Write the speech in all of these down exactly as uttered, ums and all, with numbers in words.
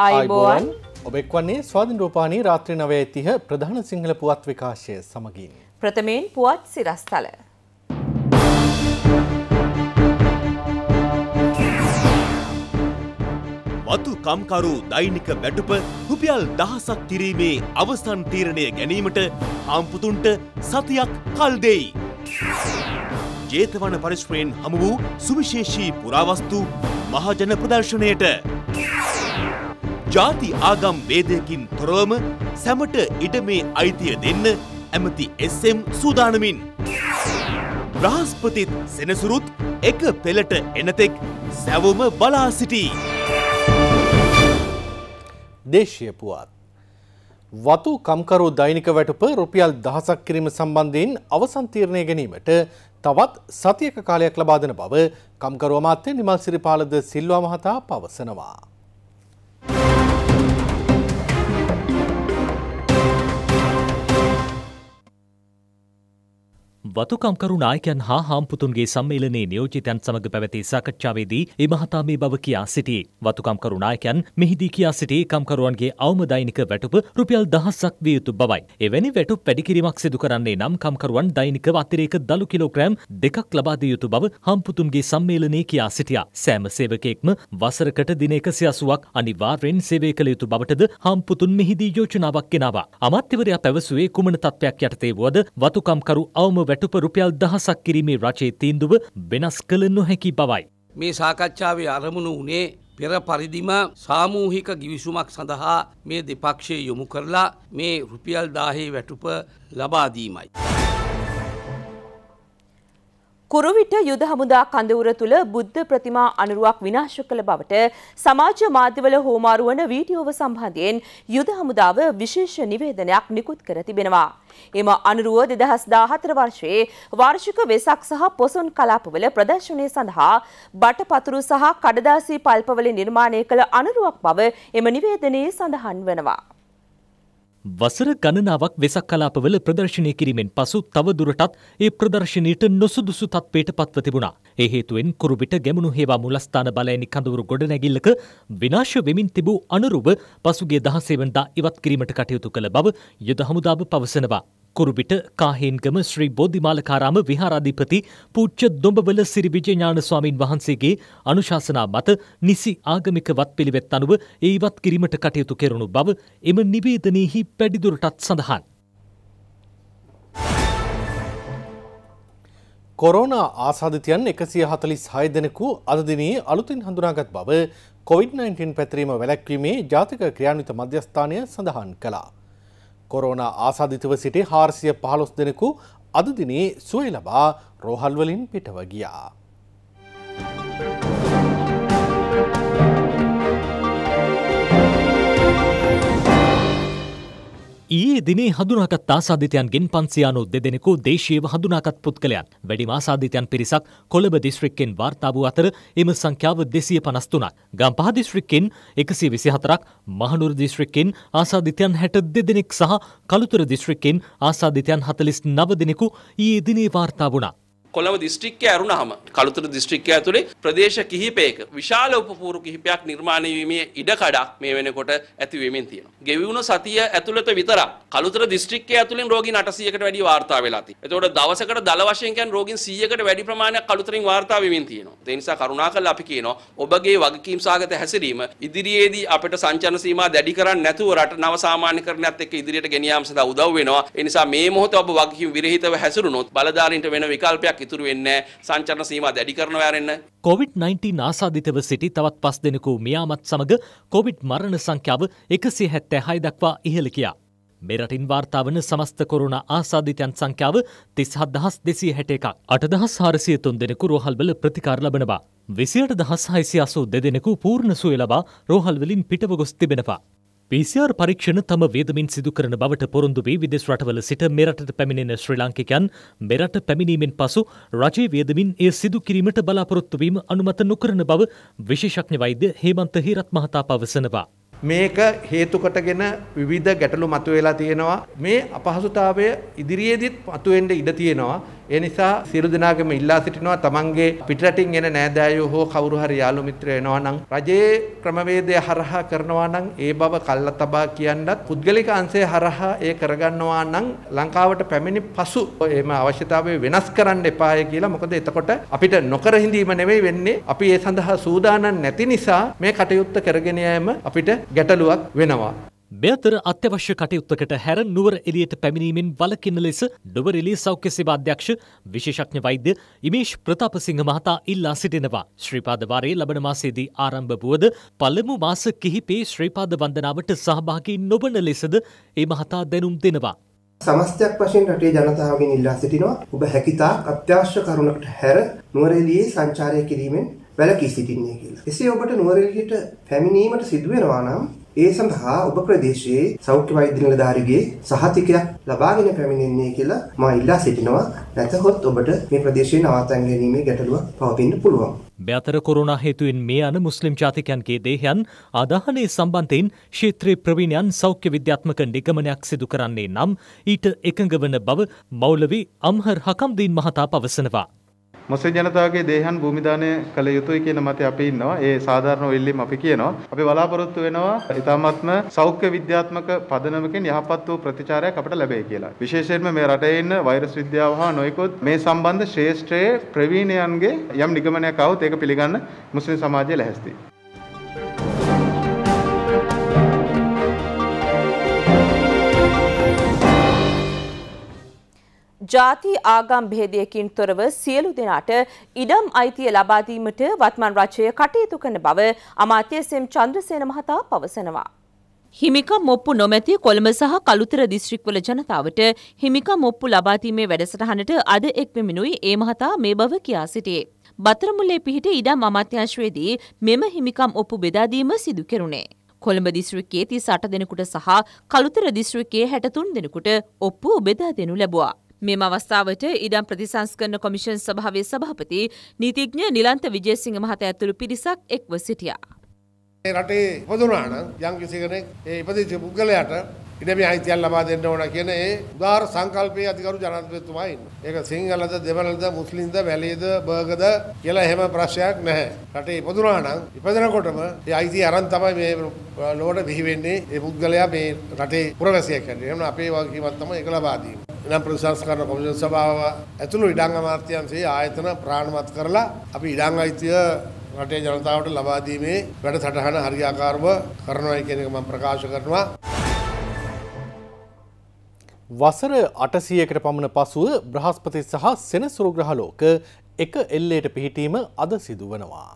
आयुबोवन ඔබ එක්වන්නේ ස්වාධීන රූපවාහිනී රාත්‍රී නවය තිහ ප්‍රධාන සිංහල පුවත් විකාශය සමගින් ප්‍රථමයෙන් පුවත් සිරස්තල වතු කම්කරු දෛනික වැටුප රුපියල් දහසක් තිරීමේ අවසන් තීරණය ගැනීමට හාම්පුතුන්ට සතියක් කල් දෙයි ජේතවන පරිශ්‍රයෙන් හමු වූ සුවිශේෂී පුරාවස්තු මහජන ප්‍රදර්ශනයට जाति आगम भेदयकिन तोरवम सैमट इडमे ऐतिह්‍ය देन्न ඇමති එස් එම් සූදානමින් බ්‍රහස්පතිත් සෙනසුරුත් එක පෙළට එනතෙක් සැවොම බලා සිටී දේශීය පුවත් වතු කම්කරු දෛනික වැටුප රුපියල් දහසක් කිරීම සම්බන්ධයෙන් අවසන් තීරණය ගැනීමට තවත් සතියක කාලයක් ලබා දෙන බව කම්කරු අමාත්‍ය නිමල් සිරිපාලද සිල්වා මහතා පවසනවා वतु कम्करु नायकयन् हा हाम्पुतुन्गे सम्मेलनයේ නියෝජිතයන් සමග පැවති සාකච්ඡාවේදී ඒ මහතා මේ බව කියා සිටී. වතු කම්කරු නායකයන් මෙහිදී කියා සිටී කම්කරුවන්ගේ අවම දෛනික වැටුප රුපියල් දහසක් විය යුතු බවයි. එවැනි වැටුප් වැඩි කිරීමක් සිදු කරන්නේ නම් කම්කරුවන් දෛනිකව අතිරේක දළු කිලෝග්‍රෑම් දෙකක් ලබා දිය යුතු බව හම්පුතුන්ගේ සම්මේලනයේ කියා සිටියා. සෑම සේවකයෙක්ම වසරකට දින එකසිය අසූවක් අනිවාර්යෙන් සේවය කළ යුතු බවටද හම්පුතුන් මෙහිදී යෝජනාවක් ගෙනාවා. අමාත්‍යවරයා පැවසුවේ කුමන තත්ත්වයක් යටතේ වුවද වතු කම්කරු අවම වැටුප රුපියල් දහසක් කිරීමේ රජයේ තීන්දුව වෙනස් කළ නොහැකි බවයි. මේ සාකච්ඡාවේ අරමුණ උනේ පෙර පරිදිම සාමූහික ගිවිසුමක් සඳහා මේ දෙපක්ෂයේ යොමු කරලා මේ රුපියල් දාහේ වැටුප ලබා දීමයි. කුරුවිට යුද හමුදා කඳවුර තුල බුද්ධ ප්‍රතිමා අනුරුවක් විනාශ කළ බවට සමාජ මාධ්‍යවල හුවමාරු වන වීඩියෝව සම්බන්ධයෙන් යුද හමුදාව විශේෂ නිවේදනයක් නිකුත් කර තිබෙනවා. එම අනුරුව දෙදහස් දහහතර වර්ෂයේ වාර්ෂික වෙසක් සහ පොසොන් කලාපවල ප්‍රදර්ශනය සඳහා බටපතුරු සහ කඩදාසි පල්පවල නිර්මාණය කළ අනුරුවක් බව එම නිවේදනයේ සඳහන් වෙනවා. වසර ගණනාවක් වෙසක් කලාපවල ප්‍රදර්ශනය කිරීමෙන් පසු තව දුරටත් ඒ ප්‍රදර්ශනීයට නොසුදුසු තත්ත්වයට පත්ව තිබුණා. ඒ හේතුවෙන් කුරුවිට ගැමුණු හේවා මුලස්ථාන බලයනි කඳවුරු ගොඩනැගිල්ලක විනාශ වෙමින් තිබූ අනුරුව පසුගිය දහසේ වෙනිදා ඉවත් කිරීමට කටයුතු කළ බව යුද හමුදාව පවසනවා. කුරුවිට කාහේන්ගම ශ්‍රී බෝධිමාලකාරාම විහාරාධිපති පූජ්‍ය දොඹවල සිරි විජයඥාන ස්වාමින් වහන්සේගේ අනුශාසනා මත නිසි ආගමික වත්පිළිවෙත් අනුව ඒ ඉවත් කිරීමට කටයුතු කෙරුණු බව එම නිවේදනයේහි පැඩිදුරටත් සඳහන්. කොරෝනා ආසාදිතයන් එකසිය හතළිස් හය දෙනෙකු අද දිනේ අලුතින් හඳුනාගත් බව කොවිඩ් නයින්ටීන් පැතිරීම වැළැක්වීමේ ජාතික ක්‍රියාන්විත මධ්‍යස්ථානය සඳහන් කළා. කොරෝනා ආසාදිතව සිටි හාරසිය පහළොස් දෙනෙකු අද දිනේ සුවය ලබා රෝහල් වලින් පිටව ගියා. ඊයේ දිනේ හඳුනාගත් ආසාදිතයන්ගෙන් පන්සියනො දෙ දෙනෙකු දේශීයව හඳුනාගත් පුද්ගලයන්. වැඩිම ආසාදිතයන් පිරිසක් කොළඹ දිස්ත්‍රික්කෙන් වාර්තා වූ අතර එම සංඛ්‍යාව දෙසිය පනස් තුනක්. ගම්පහ දිස්ත්‍රික්කෙන් එකසිය විසි හතරක්, මහනුවර දිස්ත්‍රික්කෙන් ආසාදිතයන් හැට දෙ දෙනෙක් සහ කළුතර දිස්ත්‍රික්කෙන් ආසාදිතයන් හතළිස් නව දෙනෙකු ඊයේ දිනේ වාර්තා වුණා. කොළඹ දිස්ත්‍රික්කය ඇරුණාම කළුතර දිස්ත්‍රික්කය ඇතුලේ ප්‍රදේශ කිහිපයක විශාල උපපූරු කිහිපයක් නිර්මාණය වීමේ ඉඩකඩක් මේ වෙනකොට ඇති වෙමින් තියෙනවා. ගෙවිුණ සතිය ඇතුළත විතරක් කළුතර දිස්ත්‍රික්කය ඇතුලෙන් රෝගීන් අටසීයකට වැඩි වාර්තා වෙලා තියෙනවා. එතකොට දවසකට දල වශයෙන් කියන්නේ රෝගීන් සීයකට වැඩි ප්‍රමාණයක් කළුතරින් වාර්තා වෙමින් තියෙනවා. ඒ නිසා කරුණාකරලා අපි කියනවා ඔබගේ වගකීම් සාගත හැසිරීම ඉදිරියේදී අපිට සංචාරන සීමා දැඩි කරන්නේ නැතුව රට නව සාමාන්‍යකරණයත් එක්ක ඉදිරියට ගෙන යාම සඳහා උදව් වෙනවා. ඒ නිසා මේ මොහොත ඔබ වගකීම් විරහිතව හැසිරුණොත් බලධාරීන්ට වෙන විකල්පයක් ඉතුරු වෙන්නේ සංචාරන සීමා දැඩි කරනවා යන්නේ. කොවිඩ් නයින්ටීන් ආසාදිතව සිටි තවත් පස් දෙනෙකු මියාමත් සමග කොවිඩ් මරණ සංඛ්‍යාව එකසිය හැත්තෑ හය දක්වා ඉහළ ගියා. මෙරටින් වාර්තා වන සමස්ත කොරෝනා ආසාදිතයන් සංඛ්‍යාව තිස් හත් දහස් දෙසිය හැට එකක්. අට දහස් හාරසිය තුන් දෙනෙකු රෝහල්වල ප්‍රතිකාර ලබනවා. විසි අට දහස් හයසිය අසූ දෙක දෙනෙකු පූර්ණ සුවය ලබා රෝහල්වලින් පිටව ගොස් තිබෙනවා. පී සී ආර් පරීක්ෂණ තම වේදමින් සිදු කරන බවට පොරොන්දු වී විදෙස් රටවල සිට මෙරටට පැමිණෙන ශ්‍රී ලාංකිකයන් මෙරට පැමිණීමෙන් පසු රජයේ වේදමින් ඒ සිදු කිරීමට බලාපොරොත්තු වීම අනුමත නොකරන බව විශේෂඥ වෛද්‍ය හේමන්ත හීරත් මහතා පවසනවා. මේක හේතු කොටගෙන විවිධ ගැටලු මතුවලා තියෙනවා. මේ අපහසුතාවය ඉදිරියේදීත් මතුවෙන්න ඉඩ තියෙනවා. එනිසා සියලු දෙනාගේම ඉල්ලා සිටිනවා තමන්ගේ පිටරටින් එන නෑදෑයෝ හෝ කවුරු හරි යාළු මිත්‍රයෝ එනවා නම් රජයේ ක්‍රමවේදය හරහා කරනවා නම් ඒ බව කල්ලා තබා කියනවත් පුද්ගලික අංශය හරහා ඒ කරගන්නවා නම් ලංකාවට පැමිණි පසු එම අවශ්‍යතාවය වෙනස් කරන්න එපාය කියලා මොකද එතකොට අපිට නොකර හිඳීම නෙවෙයි වෙන්නේ අපි ඒ සඳහා සූදානම් නැති නිසා මේ කටයුත්ත කරගෙන යෑම අපිට ගැටලුවක් වෙනවා මෙතර අත්‍යවශ්‍ය කටයුත්තකට හැර නුවර එළියට පැමිණීමෙන් වළකින ලෙස නුවර එළිය සෞඛ්‍ය සේවා අධ්‍යක්ෂ විශේෂඥ වෛද්‍ය ඉමේෂ් ප්‍රතාපසිංහ මහතා ඉල්ලා සිටිනවා. ශ්‍රීපාද වාරයේ ලබන මාසයේදී ආරම්භ වුවද පළමු මාස කිහිපේ ශ්‍රීපාද වන්දනාවට සහභාගී නොවන ලෙසද ඒ මහතා දැනුම් දෙනවා. සමස්තයක් වශයෙන් රටේ ජනතාවගෙන් ඉල්ලා සිටිනවා ඔබ හැකිතාක් අත්‍යවශ්‍ය කරුණකට හැර නුවර එළියේ සංචාරය කිරීමෙන් වැළකී සිටින්නේ කියලා. එසේ ඔබට නුවර එළියට පැමිණීමට සිදු වෙනවා නම් ඒ සඳහා ඔබ ප්‍රදේශයේ සෞඛ්‍ය වෛද්‍ය නිලධාරිගේ සහතිකයක් ලබාගෙන පැමිණෙන්නේ කියලා මා ඉල්ලා සිටිනවා. නැතහොත් ඔබට මේ ප්‍රදේශයේ නවාතැන් ගැනීමේ ගැටලුවක් පවතින්න පුළුවන්. මෙතර කොරෝනා හේතුවෙන් මේ අන මුස්ලිම් ජාතිකයන්ගේ දේහයන් ආදාහනයේ සම්බන්ධයෙන් ක්ෂේත්‍රයේ ප්‍රවීණයන් සෞඛ්‍ය විද්‍යාත්මක නිගමනයක් සිදු කරන්නේ නම් ඊට එකඟ වන බව මෞලවි අම්හර් හකම්දීන් මහතා පවසනවා. मुस्लिम जनता के देहन भूमिदान कल युतु के मत अभी ये साधारण इल्ली अफिकेनो अभी बलापुरत्वेनो हितामत्म सौख्य विद्यात्मक पदनम के न्यापत्व प्रतिचार कपट लभे केला विशेषण में मेरा अटैन वायरस विद्या नोयको मे संबंध श्रेष्ठ प्रवीण अंगे यम निगमन काउ तेक पिलिगन मुस्लिम समाजे लहस्ती ජාති ආගම් භේදයකින් තොරව සියලු දෙනාට ඉඩම් අයිතිය ලබා දීමට වත්මන් රාජ්‍යය කටයුතු කරන බව අමාත්‍ය සෙම් චන්ද්‍රසේන මහතා පවසනවා. හිමිකම් ඔප්පු නොමැති කොළඹ සහ කළුතර දිස්ත්‍රික්වල ජනතාවට හිමිකම් ඔප්පු ලබා දීමේ වැඩසටහනට අද එක්වෙමිනුයි ඒ මහතා මේ බව කියා සිටියේ. බතරමුල්ලේ පිහිට ඉඩම් අමාත්‍යාංශයේදී මෙම හිමිකම් ඔප්පු බෙදා දීම සිදු කෙරුණේ. කොළඹ දිස්ත්‍රික්කයේ තිස් අට දෙනෙකුට සහ කළුතර දිස්ත්‍රික්කයේ හැට තුන් දෙනෙකුට ඔප්පු බෙදා දෙනු ලැබුවා. මෙම අවස්ථාවට ඉඩම් ප්‍රතිසංස්කරණ කොමිෂන් සභාවේ සභාපති නීතිඥ නිලන්ත විජේසිංහ මහතා ඇතුළු පිරිසක් එක්ව සිටියා. රටේ ඉපදුනා නම් යම් කිසි කෙනෙක් ඒ ඉපදිච්ච පුද්ගලයාට ඉඩමේ අයිතියක් ලබා දෙන්න ඕන කියන ඒ උදාාර සංකල්පයේ අධිකරු ජනාධිපතිතුමා ඉන්නවා. ඒක සිංහලද දෙමළද මුස්ලිම්ද වැලියද බර්ගද කියලා එහෙම ප්‍රශ්නයක් නැහැ. රටේ ඉපදුනා නම් ඉපදෙනකොටම ඒ අයිතිය අරන් තමයි මේ ලෝකෙට බිහි වෙන්නේ. ඒ පුද්ගලයා මේ රටේ පුරවැසියෙක් හැටියට. එහෙනම් අපේ වගකීමක් තමයි ඒක ලබා දීම. ඉඩම් ප්‍රතිසංස්කරණ කොමිෂන් සභාව ඇතුළු ඉඩම් අමාත්‍යාංශයේ ආයතන ප්‍රාණවත් කරලා අපි ඉඩම් අයිතිය රටේ ජනතාවට ලබා දීමේ වැඩසටහන හරියාකාරව කරනවායි කියන එක මම ප්‍රකාශ කරනවා. වසර අටසීයකට පමණ පසුව බ්‍රහස්පති සහ සෙනසුරු ග්‍රහ ලෝක එක එල්ලේට පිහිටීම අද සිදු වෙනවා.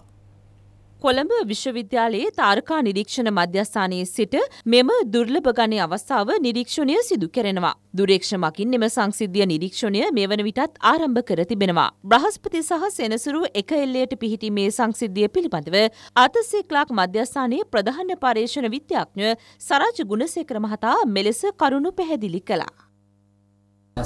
කොළඹ විශ්වවිද්‍යාලයේ තාරකා නිරීක්ෂණ මධ්‍යස්ථානයේ සිට මෙම දුර්ලභ ගණයේ අවස්ථාව නිරීක්ෂණය සිදු කරනවා. දුරේක්ෂමකින් මෙම සංසිද්ධිය නිරීක්ෂණය මේ වන විටත් ආරම්භ කර තිබෙනවා. බ්‍රහස්පති සහ සෙනසුරු එක එල්ලේට පිහිටීමේ සංසිද්ධිය පිළිබඳව අතසේක්ලාක් මධ්‍යස්ථානයේ ප්‍රධාන පර්යේෂණ විද්‍යාඥ සරාජ් ගුණසේකර මහතා මෙලෙස කරුණු පැහැදිලි කළා.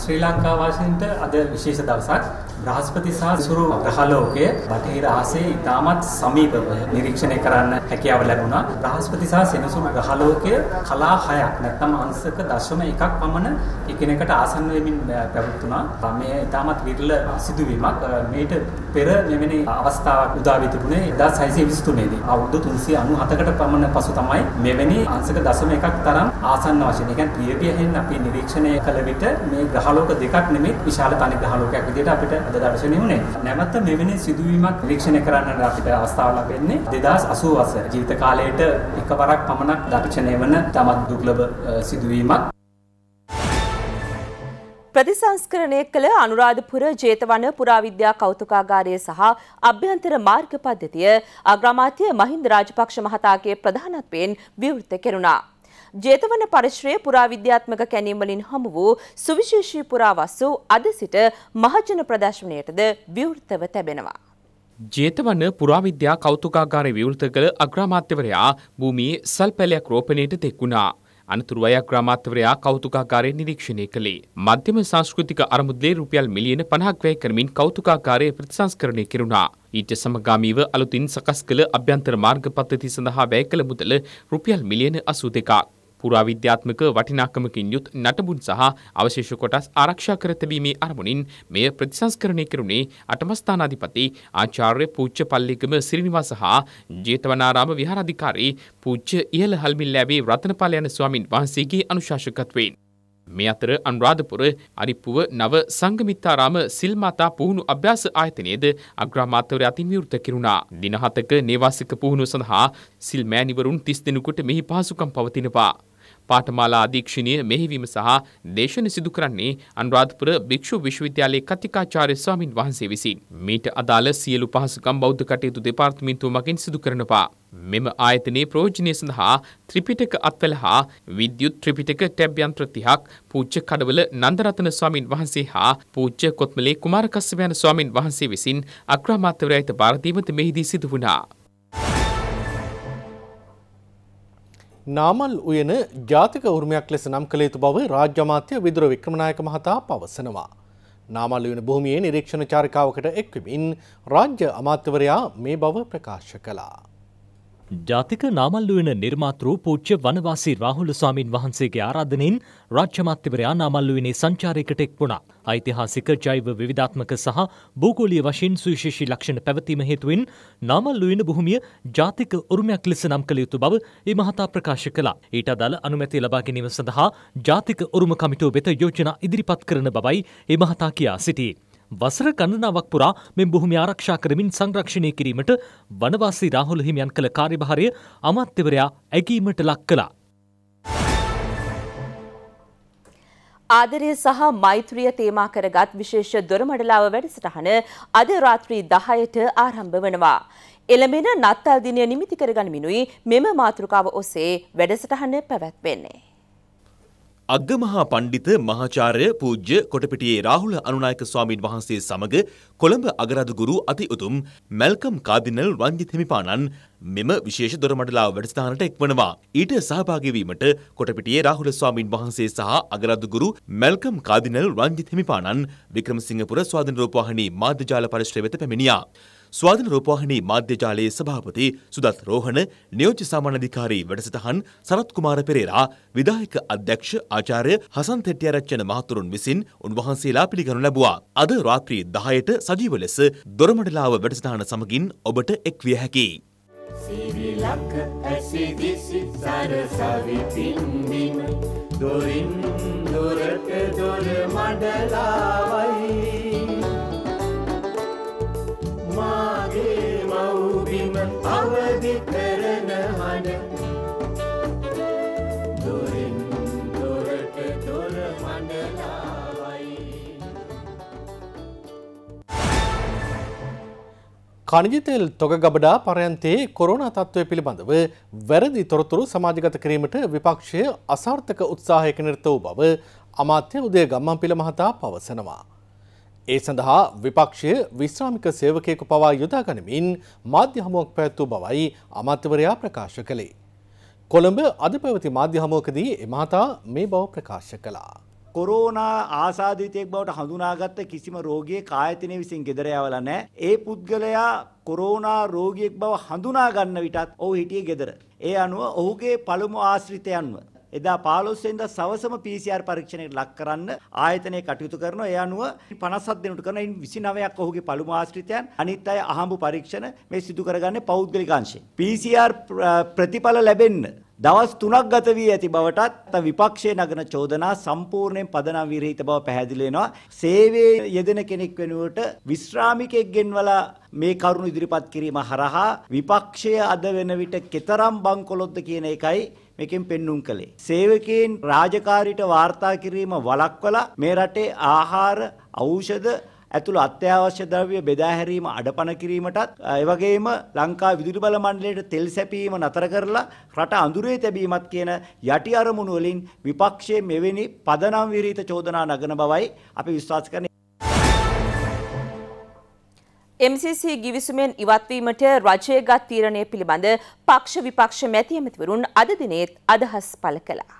ශ්‍රී ලංකා වාසීන්ට අද විශේෂ දවසක්. බ්‍රහස්පති සහ සුරු ග්‍රහලෝකය බටහිර ආසියේ ඉතාමත් සමීපව නිරීක්ෂණය කරන්න හැකියාව ලැබුණා. බ්‍රහස්පති සහ සෙනසුරු ග්‍රහලෝකය කලා හයක් නැත්නම් අංශක දශම එකක් පමණ එකිනෙකට ආසන්න වෙමින් පැවතුණා. මේ ඉතාමත් විරල සිදුවීමක්. මේට පෙර මෙවැනි අවස්ථාවක් උදා වී තිබුණේ එක්දා සීය විසි තුනේ දී. අවුරුදු තුන්සිය අනූහතකට පමණ පසු තමයි මෙවැනි අංශක දශම එකක් තරම් ආසන්න වශයෙන්. ඒ කියන්නේ ප්‍රියපියෙන් අපි නිරීක්ෂණය කළ විට මේ ග්‍රහලෝක දෙකක් නෙමෙයි විශාල තනි ග්‍රහලෝකයක් විදිහට අපිට දර්ශනය වුණේ. නැවත මෙවැනි සිදුවීමක් නිරීක්ෂණය කරන්නට අපිට අවස්ථාව ලැබෙන්නේ දෙදාස් අසූ වසර ජීවිත කාලයට එකවරක් පමණක් දර්ශනය වන තමත් දුර්ලභ සිදුවීමක්. ප්‍රතිසංස්කරණය කළ අනුරාධපුර ජේතවන පුරාවිද්‍යා කෞතුකාගාරය සහ අභ්‍යන්තර මාර්ග පද්ධතිය අග්‍රාමාත්‍ය මහින්ද රාජපක්ෂ මහතාගේ ප්‍රධානත්වයෙන් විවෘත කෙරුණා. ජේතවන පරිශ්‍රයේ පුරාවිද්‍යාත්මක කැණීම් වලින් හමු වූ සුවිශේෂී පුරාවස්තු අද සිට මහජන ප්‍රදර්ශනයටද විවෘතව තැබෙනවා. ජේතවන පුරාවිද්‍යා කෞතුකාගාරය විවෘත කළ අග්‍රාමාත්‍යවරයා භූමියේ සල්පැලයක් රෝපණයට තෙක් වුණා. අනතුරුව අග්‍රාමාත්‍යවරයා කෞතුකාගාරය නිරීක්ෂණය කළේ. මධ්‍යම සංස්කෘතික අරමුදලේ රුපියල් මිලියන පනහක් වැය කරමින් කෞතුකාගාරය ප්‍රතිසංස්කරණය කෙරුණා. ඊට සමගාමීව අලුතින් සකස් කළ අභ්‍යන්තර මාර්ග පද්ධතිය සඳහා වැය කළ මුදල රුපියල් මිලියන අසූ දෙකක්. පුරාවිද්‍යාත්මක වටිනාකමකින් යුත් නටබුන් සහ අවශේෂ කොටස් ආරක්ෂා කර තිබීමේ අරමුණින් මෙය ප්‍රතිසංස්කරණය කෙරුණේ අටම ස්ථානාධිපති ආචාර්ය පූජ්‍ය පල්ලිගම සිරිනිවාස හා ජේතවනාරාම විහාරාධිකාරී පූජ්‍ය ඉහළ හල්මිල්ලෑවේ රතනපාල යන ස්වාමින් වහන්සේගේ අනුශාසකත්වයෙන් මේ අතර අනුරාධපුර අරිපුව නව සංගමිත්තාරාම සිල්මාතා පුහුණු අභ්‍යාස ආයතනයේද අග්‍රාමාත්‍යවරයා අතින් විවෘත කෙරුණා. දින හතක නේවාසික පුහුණුව සඳහා සිල්මෑණිවරුන් තිස් දෙනෙකුට මෙහි පහසුකම් පවතිනවා. පාඨමාලා අධීක්ෂණීය මෙහිවීම සහ දේශන සිදු කරන්නේ අනුරාධපුර භික්ෂු විශ්වවිද්‍යාලයේ කතිකාචාර්ය ස්වාමින් වහන්සේ විසින්. මීට අදාළ සියලු පහසුකම් බෞද්ධ කටයුතු දෙපාර්තමේන්තුව මගින් සිදු කරනවා. මෙම ආයතනයේ ප්‍රයෝජනය සඳහා ත්‍රිපිටක අත්වල හා විද්‍යුත් ත්‍රිපිටක ටැබ් යන්ත්‍ර තිහක් පූජ්‍ය කඩවල නන්දරතන ස්වාමින් වහන්සේ හා පූජ්‍ය කොත්මලේ කුමාරකස්සප යන ස්වාමින් වහන්සේ විසින් අග්‍රාමාත්‍යවරයාට බාර දීමත් මෙහිදී සිදු වුණා. නාමල් උයන ජාතික උරුමයක් ලෙස නම් කළ යුතු බව රාජ්‍ය අමාත්‍ය විදුර වික්‍රමනායක මහතා පවසනවා. නාමල් උයන භූමියේ නිරීක්ෂණ චාරිකාවකට එක්වමින් රාජ්‍ය අමාත්‍යවරයා මේ බව ප්‍රකාශ කළා. ජාතික නාමල් උයන නිර්මාතෘ පූජ්‍ය වනවාසී රාහුල ස්වාමින් වහන්සේගේ ආරාධනෙන් රාජ්‍ය අමාත්‍යවරයා නාමල් උයනේ සංචාරයකට එක් වුණා. ඓතිහාසික ජෛව විවිධාත්මක සහ භූගෝලීය වශයෙන් සුවිශේෂී ලක්ෂණ පැවතීම හේතුවෙන් නාමල් උයන භූමිය ජාතික උරුමයක් ලෙස නම් කළ යුතු බව ඒ මහතා ප්‍රකාශ කළා. ඊට අදාළ අනුමැතිය ලබා ගැනීම සඳහා ජාතික උරුම කමිටුව වෙත යෝජනා ඉදිරිපත් කරන බවයි ඒ මහතා කියා සිටියේ. වසර ගණනාවක් පුරා මේ භූමිය ආරක්ෂා කරමින් සංරක්ෂණය කිරීමට වනවාසී රාහුල හිමියන් කළ කාර්යභාරය අමාත්‍යවරයා ඇගීමට ලක් කළා. ආදරය සහ මෛත්‍රිය තේමා කරගත් විශේෂ දොරමඩලාව වැඩසටහන අද රාත්‍රී දහයට ආරම්භ වෙනවා. එළඹෙන නත්තල් දිනය නිමිති කරගනිමිනුයි මෙම මාතෘකාව ඔස්සේ වැඩසටහන පැවැත්වෙන්නේ. අග්ගමහා පණ්ඩිත මහාචාර්ය පූජ්‍ය කොටපිටියේ රාහුල අනුනායක ස්වාමීන් වහන්සේ සමග කොළඹ අගරාදු ගුරු අති උතුම් මැල්කම් කාදිනල් රංජිත් හිමිපාණන් මෙම විශේෂ දොරමඩලාව වැඩසටහනට එක්වනවා. ඊට සහභාගී වීමට කොටපිටියේ රාහුල ස්වාමින් වහන්සේ සහ අගරාදු ගුරු මැල්කම් කාදිනල් රංජිත් හිමිපාණන් වික්‍රමසිංහපුර ස්වාධීන රූපවාහිනී මාධ්‍ය ජාල පරිශ්‍රය වෙත පැමිණියා. ස්වාධීන රූපවාහිනී මාධ්‍ය ජාලයේ සභාපති සුදත් රෝහණ, නියෝජ්‍ය සාමාන්‍යාධිකාරී වැඩසටහන් සරත් කුමාර පෙරේරා, විධායක අධ්‍යක්ෂ ආචාර්ය හසන් තෙටිආරච්චන මහතුරුන් විසින් උන්වහන්සේලා පිළිගනු ලැබුවා. අද රාත්‍රී දහයට සජීව ලෙස දොරමඩලාව වැඩසටහන සමගින් ඔබට එක්විය හැකියි. සිවිලක ඇසි දිසි සරසවි පින්දිම දොරින් දොරට දොර මඩලාවයි මාගේ මව්බිම අවදි කරන හඬ දොරින් දොරට දොර මඩලාවයි. කණජිතෙල් තොග ගබඩා පරයන්තයේ කොරෝනා තත්ත්වය පිළිබඳව වැරදි තොරතුරු සමාජගත කිරීමට විපක්ෂය අසාර්ථක උත්සාහයක නිරත වූ බව අමාත්‍ය උදය ගම්මන්පිල මහතා පවසනවා. ඒ සඳහා විපක්ෂය විශ්‍රාමික සේවකයෙකු පවා යොදා ගනිමින් මාධ්‍ය හමුවක් පැවැත්වූ බවයි අමාත්‍යවරයා ප්‍රකාශ කළේ. කොළඹ අද පැවති මාධ්‍ය හමුවකදී එමහතා මේ බව ප්‍රකාශ කළා. කොරෝනා ආසාධිතයෙක් බවට හඳුනාගත්ත කිසිම රෝගියෙක් ආයතනය විසින් ගෙදර යවලා නැහැ. ඒ පුද්ගලයා කොරෝනා රෝගියෙක් බව හඳුනා ගන්න විටත් ඔහු හිටියේ ගෙදර. ඒ අනුව ඔහුගේ පළමු ආශ්‍රිතයන්ව එදා පහළොස් වෙනිදා සවසම පී සී ආර් පරීක්ෂණයට ලක් කරන්න ආයතනයේ කටයුතු කරනවා. ඒ අනුව පනස් හත් දිනකට කරන විසි නවයක් ඔහුගේ පළමු ආශ්‍රිතයන්, අනිත් අය අහඹු පරීක්ෂණ මේ සිදු කරගන්නේ පෞද්ගලික අංශයෙන්. පී සී ආර් ප්‍රතිඵල ලැබෙන්න දවස් තුනක් ගත වී ඇති බවටත් විපක්ෂයේ නගන චෝදනා සම්පූර්ණයෙන් පදනම් විරහිත බව පැහැදිලි වෙනවා. සේවයේ යෙදෙන කෙනෙක් වෙනුවට විශ්‍රාමිකයෙක් ගෙන්වලා මේ කරුණු ඉදිරිපත් කිරීම හරහා විපක්ෂය අද වෙන විට කතරම් බංකොලොත්ද කියන එකයි මේකෙන් පෙන්නුම් කළේ. සේවකයන් රාජකාරීට වාර්තා කිරීම වළක්වලා මේ රටේ ආහාර, ඖෂධ ඇතුළු අත්‍යවශ්‍ය ද්‍රව්‍ය බෙදා හැරීම අඩපණ කිරීමටත්, ඒ වගේම ලංකා විදුලි බල මණ්ඩලයට තෙල් සැපීම නතර කරලා රට අඳුරේ තැබීමත් කියන යටි අරමුණු වලින් විපක්ෂයේ මෙවැනි පදනම් විරහිත චෝදනා නගන බවයි අපි විශ්වාස කරන්නේ. එම් සී සී ගිවිසුමෙන් ඉවත්වීමට රජය ගත් තීරණය පිළිබඳ පක්ෂ විපක්ෂ මැති ඇමතිවරුන් අද දිනේත් අදහස් පළ කළා.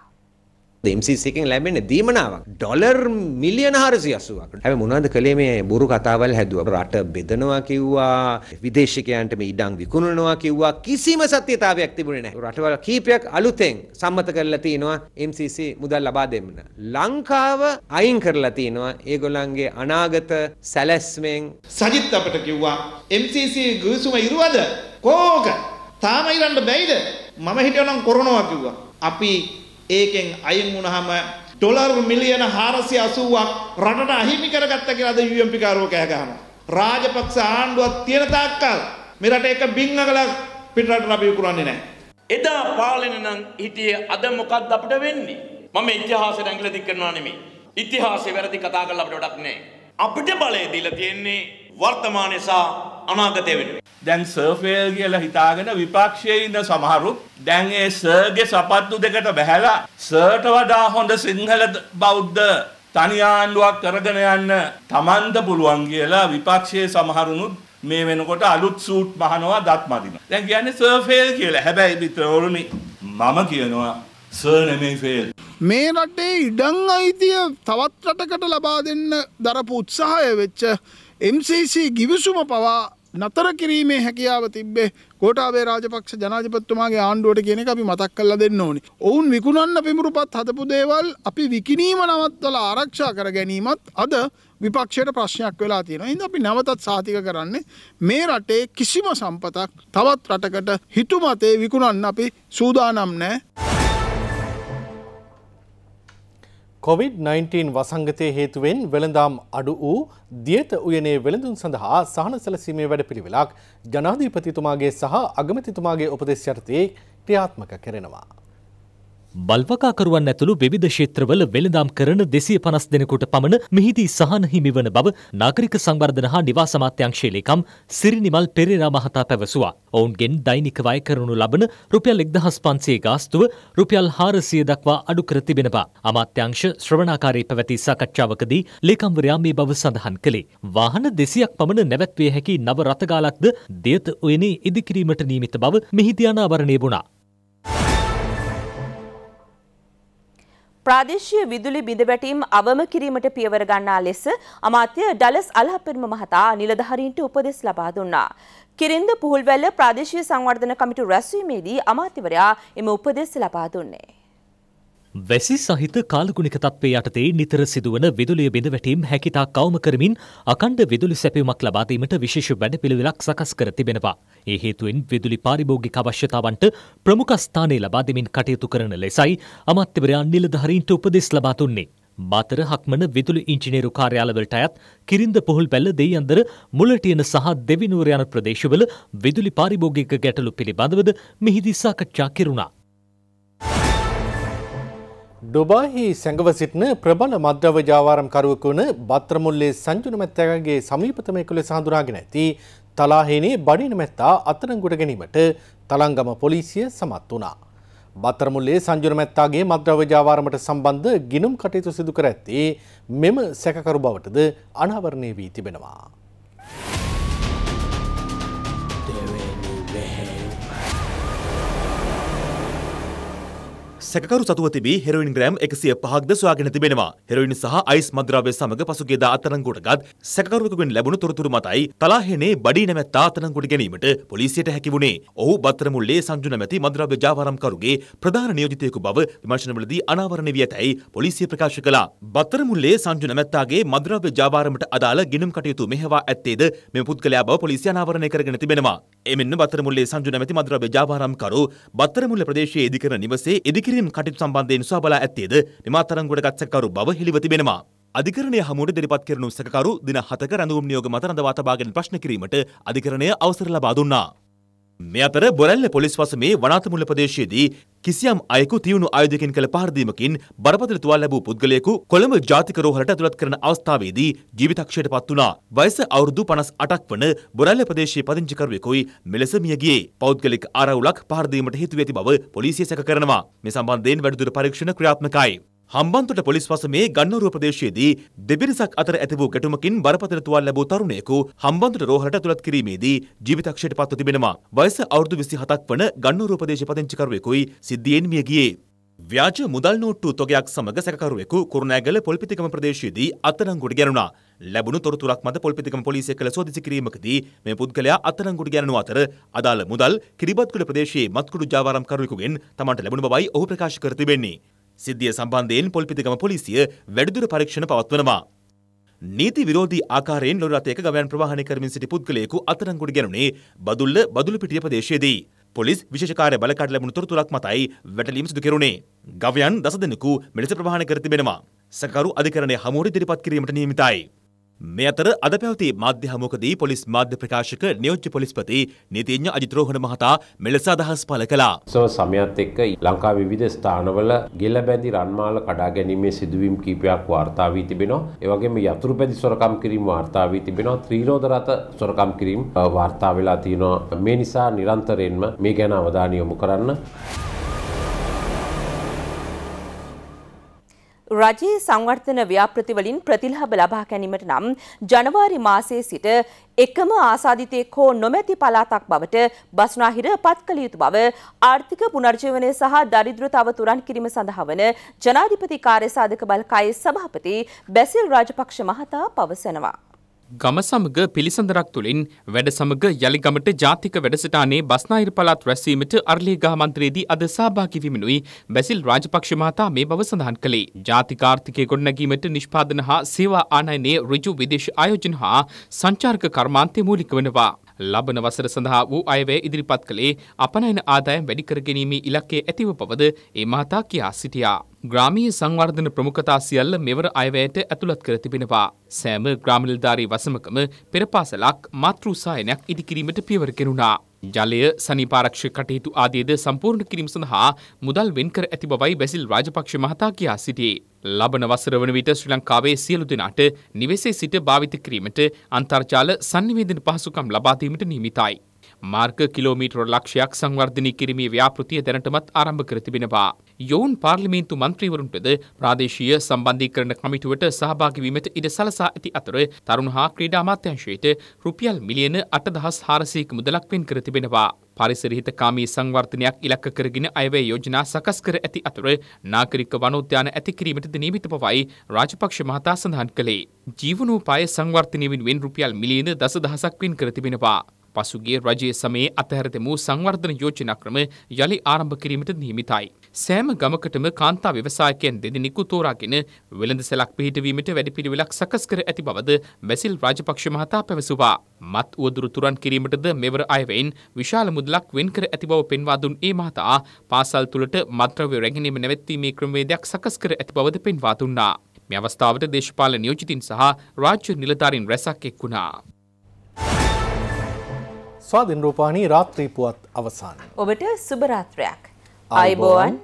M C එකෙන් ලැබෙන දීමනාවක් ඩොලර් මිලියන හාරසිය අසූවක්. හැබැයි මොනවද කලේ මේ බොරු කතාවල් හැදුවා. රට බෙදනවා කිව්වා, විදේශිකයන්ට මේ ඉඩම් විකුණනවා කිව්වා. කිසිම සත්‍යතාවයක් තිබුණේ නැහැ. රටවල් කීපයක් අලුතෙන් සම්මත කරලා තිනවා M C C මුදල් ලබා දෙන්න. ලංකාව අයින් කරලා තිනවා ඒගොල්ලන්ගේ අනාගත සැලැස්මෙන්. සජිත් අපට කිව්වා M C C ගිවිසුම ඉරුවද? කෝක තාම ඉරන්න බැයිද? මම හිතනනම් කොරනවා කිව්වා. අපි ඒකෙන් අයින් වුණාම ඩොලර් මිලියන හාරසිය අසූවක් රටට අහිමි කරගත්ත කියලා අද U M P කාරෝ කෑ ගහනවා. රාජපක්ෂ ආණ්ඩුවක් තියෙන තාක්කල් මේ රට එක බින්නකලා පිටරට අපි විකුණන්නේ නැහැ. එදා පාලන නම් හිටියේ අද මොකක්ද අපිට වෙන්නේ? මම ඉතිහාසය ඇඟිලි දික් කරනවා නෙමෙයි. ඉතිහාසය වැරදි කතා කරලා අපිට වැඩක් නැහැ. අපිට බලය දීලා තියෙන්නේ වර්තමානය සහ අනාගතය වෙනුවෙන්. දැන් සර්ෆේල් කියලා හිතාගෙන විපක්ෂයේ ඉන්න සමහරු දැන් ඒ සර්ගේ සපත්තු දෙකට බැහැලා සර්ට වඩා හොඳ සිංහල බෞද්ධ තනි ආණ්ඩුවක් කරගෙන යන්න තමන්ද පුළුවන් කියලා විපක්ෂයේ සමහරුනුත් මේ වෙනකොට අලුත් සූට් මහනවා, දත් මදිනවා. දැන් කියන්නේ සර්ෆේල් කියලා. හැබැයි මිත්‍රවරුනි, මම කියනවා සර් නෙමෙයි ෆේල්. මේ රටේ ඉඩම් අයිතිය තවත් රටකට ලබා දෙන්න දරපු උත්සාහය වෙච්ච M C C ගිවිසුම පවා නතර කිරීමේ හැකියාව තිබ්බේ ගෝඨාභය රාජපක්ෂ ජනාධිපතිතුමාගේ ආණ්ඩුවට කියන එක අපි මතක් කරලා දෙන්න ඕනේ. ඔවුන් විකුණන්න පිඹුරුපත් හදපු දේවල් අපි විකිණීම නවත්තලා ආරක්ෂා කර ගැනීමත් අද විපක්ෂයට ප්‍රශ්නයක් වෙලා තියෙනවා. එහෙනම් අපි නැවතත් සාතික කරන්නේ මේ රටේ කිසිම සම්පතක් තවත් රටකට හිතුමතේ විකුණන්න අපි සූදානම් නැහැ. කොවිඩ් නයින්ටීන් වසංගතය හේතුවෙන් වෙළඳාම් අඩු වූ දියත උයනේ වෙළඳුන් සඳහා සහන සැලසීමේ වැඩපිළිවෙලක් ජනාධිපතිතුමාගේ සහ අගමැතිතුමාගේ උපදෙස් යටතේ ක්‍රියාත්මක කරනවා. බල්වකාකරුවන් ඇතුළු විවිධ ක්ෂේත්‍රවල වෙළඳාම් කරන දෙසිය පනස් දෙනෙකුට පමණ මෙහිදී සහන හිමිවන බව නාගරික සංවර්ධන හා නිවාස අමාත්‍යාංශයේ ලේකම් සිරිනිමල් පෙරේරා මහතා පැවසුවා. ඔවුන්ගෙන් දෛනික වය කරනු ලබන රුපියල් එක්දහස් පන්සියයේ ගාස්තුව රුපියල් හාරසිය දක්වා අඩු කර තිබෙනවා. අමාත්‍යාංශ ශ්‍රවණාකාරී පැවති සාකච්ඡාවකදී ලේකම්වරයා මේ බව සඳහන් කළේ. වාහන දෙසියක් පමණ නැවැත්විය හැකි නව රථගාලක්ද දියත උයනේ ඉදිකිරීමට නියමිත බව මෙහිදී අනාවරණය වුණා. ප්‍රාදේශීය විදුලි බිඳවැටීම් අවම කිරීමට පියවර ගන්නා ලෙස අමාත්‍ය ඩලස් අලහපෙරම මහතා නිලධාරීන්ට උපදෙස් ලබා දුන්නා. කිරින්ද පුහුල්වැල්ල ප්‍රාදේශීය සංවර්ධන කමිටු රැස්වීමේදී අමාත්‍යවරයා එම උපදෙස් ලබා දුන්නේ. වැසි සහිත කාලගුණික තත්ත්වයේ යටතේ නිතර සිදුවන විදුලිය බිඳවැටීම් හැකිතා කවම කරමින් අඛණ්ඩ විදුලි සැපයුමක් ලබා දීමට විශේෂ වැඩපිළිවෙලක් සකස් කර තිබෙනවා. ඒ හේතුවෙන් විදුලි පාරිභෝගික අවශ්‍යතාවන්ට ප්‍රමුඛ ස්ථානය ලබා දෙමින් කටයුතු කරන ලෙසයි අමාත්‍යවරයා නිලධාරීන්ට උපදෙස් ලබා දුන්නේ. මාතර හක්මන විදුලි ඉංජිනේරු කාර්යාලවලට අයත් කිරින්ද පොහොල්පැල්ල දෙයියන්දර මුලටියන සහ දෙවිනුවර යන ප්‍රදේශවල විදුලි පාරිභෝගික ගැටලු පිළිබඳවද මෙහිදී සාකච්ඡා කෙරුණා. ඩොබාහි සැඟව සිටින ප්‍රබල මද්‍රව්‍ය ජාවාරම්කරුවෙකු වන බත්‍රමුල්ලේ සංජුන මැත්තගේ සමීපතමයෙකු ලෙස හඳුනාගෙන ඇති තලාහේනේ බඩින මැත්තා අත්අඩංගුවට ගැනීමට තලංගම පොලිසිය සමත් වුණා. බත්‍රමුල්ලේ සංජුන මැත්තාගේ මද්‍රව්‍ය ජාවාරමට සම්බන්ධ ගිණුම් කටයුතු සිදු කර ඇත්තේ මෙම සැකකරු බවටද අනාවරණය වී තිබෙනවා. සැකකරු සතුව තිබී හෙරොයින් ග්‍රෑම් එකසිය පහක්ද සොයාගෙන තිබෙනවා. හෙරොයින් සහ අයිස් මද්‍රව්‍ය සමග පසුගියදා අත්අඩංගුවටගත් සැකකරුවෙකුගෙන් ලැබුණු තොරතුරු මතයි තලාහේනේ බඩී නැමැත්තා අත්අඩංගුවට ගැනීමට පොලිසියට හැකි වුණේ. ඔහු බත්‍රමුල්ලේ සංජු නැමැති මද්‍රව්‍ය ජාවාරම්කරුගේ ප්‍රධාන නියෝජිතයෙකු බව විමර්ශනවලදී අනාවරණය වී ඇතැයි පොලිසිය ප්‍රකාශ කළා. බත්‍රමුල්ලේ සංජු නැමැත්තාගේ මද්‍රව්‍ය ජාවාරමට අදාළ ගිණුම් කටයුතු මෙහෙවා ඇත්තේද මෙම පුද්ගලයා බව පොලිසිය අනාවරණය කරගෙන තිබෙනවා. එමෙන්න බත්‍රමුල්ලේ සංජු නැමැති මද්‍රව්‍ය ජාවාරම්කරු බත්‍රමුල්ල ප්‍රදේශයේ ඉදිකරන නිවසේ ඉදිකිරීම කටයුතු සම්බන්ධයෙන් සුව බලා ඇත්තේද මෙම අත්අඩංගුවටගත් සැකකරු බව හෙළිව තිබෙනවා. අධිකරණය හමුවට දෙරිපත් කරනු සැකකරු දින හතක රැඳවුම් නියෝග මත රඳවා තබාගෙන ප්‍රශ්න කිරීමට අධිකරණය අවසර ලබා දුන්නා. මේ අතර බොරැල්ල පොලිස් වසමේ වනාතමුල්ල ප්‍රදේශයේදී කිසියම් අයෙකු තියුණු ආයුධයකින් කළ පහරදීමකින් බරපතල තුවාල ලැබූ පුද්ගලයෙකු කොළඹ ජාතික රෝහලට ඇතුළත් කරන අවස්ථාවේදී ජීවිතක්ෂයට පත් වුණා. වයස අවුරුදු පනස් අටක් වන බොරැල්ල ප්‍රදේශයේ පදිංචිකරුවෙකුයි මෙලෙස මිය ගියේ. පෞද්ගලික ආරවුලක් පහරදීමට හේතු වී ඇති බව පොලිසිය සැක කරනවා. මේ සම්බන්ධයෙන් වැඩිදුර පරීක්ෂණ ක්‍රියාත්මකයි. හම්බන්තොට පොලිස් වසමේ ගන්නරුව ප්‍රදේශයේදී දෙබිරිසක් අතර ඇති වූ ගැටුමකින් බරපතල තුවාල ලැබූ තරුණයෙකු හම්බන්තොට රෝහලට ඇතුළත් කිරීමේදී ජීවිතක්ෂයට පත්ව තිබෙනවා. වයස අවුරුදු විසිහතක් වන ගන්නරුව ප්‍රදේශ පදිංචිකරුවෙකුයි සිද්ධියෙන් මිය ගියේ. व्‍යාජ මුදල් නෝට්ටු තොගයක් සමග සැකකරුවෙකු කුරුණෑගල පොල්පිටිගම ප්‍රදේශයේදී අත්අඩංගුවට ගැනුණා. ලැබුණු තොරතුරක් මත පොල්පිටිගම පොලිසිය කළ සෝදිසි කිරීමකදී මේ පුද්ගලයා අත්අඩංගුවට ගැනු අතර අදාළ මුදල් කිරිබත්කුඩ ප්‍රදේශයේ මත්කුඩු ජාවාරම් කරුවෙකුගෙන් තමන්ට ලැබුණ බවයි ඔහු ප්‍රකාශ කර තිබෙන්නේ. සිද්ධිය සම්බන්ධයෙන් පොල්පිටිගම පොලිසිය වැඩිදුර පරීක්ෂණ පවත්වනවා. නීති විරෝධී ආකාරයෙන් ලොරි රථයක ගවයන් ප්‍රවාහනය කරමින් සිටි පුද්ගලයෙකු අත්අඩංගුවට ගැනුණේ බදුල්ල බදුලුපිටිය ප්‍රදේශයේදී. පොලිස් විශේෂ කාර්ය බලකාට ලැබුණු තොරතුරක් මතයි වැටලීම සිදු කෙරුණේ. ගවයන් දස දෙනෙකු මෙලෙස ප්‍රවාහනය කර තිබෙනවා. සැකකරු අධිකරණය හමුවට ඉදිරිපත් කිරීමට නියමිතයි. මේ අතර අද පැවති මාධ්‍ය හමුවකදී පොලිස් මාධ්‍ය ප්‍රකාශක නියෝජ්‍ය පොලිස්පති නීතිඥ අජිත් රෝහණ මහතා මෙලෙස අදහස් පළ කළා. සමයත් එක්ක ලංකාවේ විවිධ ස්ථානවල ගෙල බැඳි රන්මාල කඩා ගැනීමේ සිදුවීම් කීපයක් වාර්තා වී තිබෙනවා. ඒ වගේම යතුරු බැඳි සොරකම් කිරීම වාර්තා වී තිබෙනවා. ත්‍රිරෝද රථ සොරකම් කිරීම වාර්තා වෙලා තියෙනවා. මේ නිසා නිරන්තරයෙන්ම මේ ගැන අවධානය යොමු කරන්න. රජයේ සංවර්ධන ව්‍යාපෘති වලින් ප්‍රතිලාභ ලබා ගැනීමට නම් ජනවාරි මාසයේ සිට එකම ආසාදිතයෙක් හෝ නොමැති පළාතක් බවට බස්නාහිර පත් කළ යුතු බව ආර්ථික පුනර්ජීවනය සහ දරිද්‍රතාව තුරන් කිරීම සඳහා වන ජනාධිපති කාර්ය සාධක බලකායේ සභාපති බැසිල් රාජපක්ෂ මහතා පවසනවා. ගම සමග පිළිසඳරක් තුලින් වැඩ සමග යලිගමට ජාතික වැඩසටහනේ බස්නාහිර පළාත් රැස්වීමට අරලියගහ මන්ත්‍රයේදී අද සහභාගී වීමනුයි බැසිල් රාජපක්ෂ මහතා මේ බව සඳහන් කළේ. ජාතික ආර්ථිකය ගොඩනැගීමට නිෂ්පාදන හා සේවා ආනයනයේ ඍජු විදේශ ආයෝජන හා සංචාරක කර්මාන්තය මූලික වෙනවා. ලබන වසර සඳහා වූ අයවැය ඉදිරිපත් කළේ අපනයන ආදායම් වැඩි කර ගැනීමේ ඉලක්කයේ ඇතිව පවද ඒ මහතා කියා සිටියා. ග්‍රාමීය සංවර්ධන ප්‍රමුඛතා සියල්ල මෙවර අයවැයට ඇතුළත් කර තිබෙනවා. සෑම ග්‍රාම නිලධාරී වසමකම පෙරපාසලක් මාතෘ සායනයක් ඉදිකිරීමට පියවර ගෙනුණා. ජලය සනීප ආරක්ෂක කටයුතු ආදීද සම්පූර්ණ කිරීම සඳහා මුදල් වෙන් කර ඇති බවයි බැසිල් රාජපක්ෂ මහතා කියා සිටියේ. ලබන වසර වන විට ශ්‍රී ලංකාවේ සියලු දෙනාට නිවෙසේ සිට භාවිත කිරීමට අන්තර්ජාල sannivedana පහසුකම් ලබා දීමට නියමිතයි. මාර්ග කිලෝමීටර ලක්ෂයක් සංවර්ධනය කිරීමේ ව්‍යාපෘතිය දැනටමත් ආරම්භ කර තිබෙනවා. යෝන් පාර්ලිමේන්තු මන්ත්‍රීවරුන්ටද ප්‍රාදේශීය සම්බන්ධීකරණ කමිටුවට සහභාගී වීමට ඉඩ සලසා ඇති අතර තරුණ හා ක්‍රීඩා අමාත්‍යාංශයට රුපියල් මිලියන අට දහස් හාරසියක මුදලක් වෙන් කර තිබෙනවා. පරිසරහිතකාමී සංවර්ධනයක් ඉලක්ක කරගෙන අයවැය යෝජනා සකස් කර ඇති අතර නාගරික වනෝද්‍යාන ඇති කිරීමටද නියමිත බවයි රාජපක්ෂ මහතා සඳහන් කළේ. ජීවනෝපාය සංවර්ධනය වෙනුවෙන් රුපියල් මිලියන දස දහසක් වෙන් කර තිබෙනවා. පසුගිය රජයේ සමයේ අතහැර දැමූ සංවර්ධන යෝජනා ක්‍රම යලි ආරම්භ කිරීමට නියමිතයි. සෑම ගමකටම කාන්තා ව්‍යවසායකයන් දෙදෙනෙකු තෝරාගෙන වෙළඳසැලක් පිහිටවීමට වැඩපිළිවෙලක් සකස් කර ඇති බවද බැසිල් රාජපක්ෂ මහතා පැවසුවා. මත් උවදුරු තුරන් කිරීමටද මෙවර අයවැයෙන් විශාල මුදලක් වෙන් කර ඇති බව පෙන්වා දුන් ඒ මහතා පාසල් තුළට මත්ද්‍රව්‍ය රැගෙනීම නැවැත්වීමේ ක්‍රමවේදයක් සකස් කර ඇති බවද පෙන්වා දුන්නා. මේ අවස්ථාවට දේශපාලන නියෝජිතින් සහ රාජ්‍ය නිලධාරීන් රැසක් එක් වුණා. ස්වාධීන රූපවාහිනී රාත්‍රී පුවත් අවසන්. ඔබට සුබ රාත්‍රියක්. අයිබෝවන්.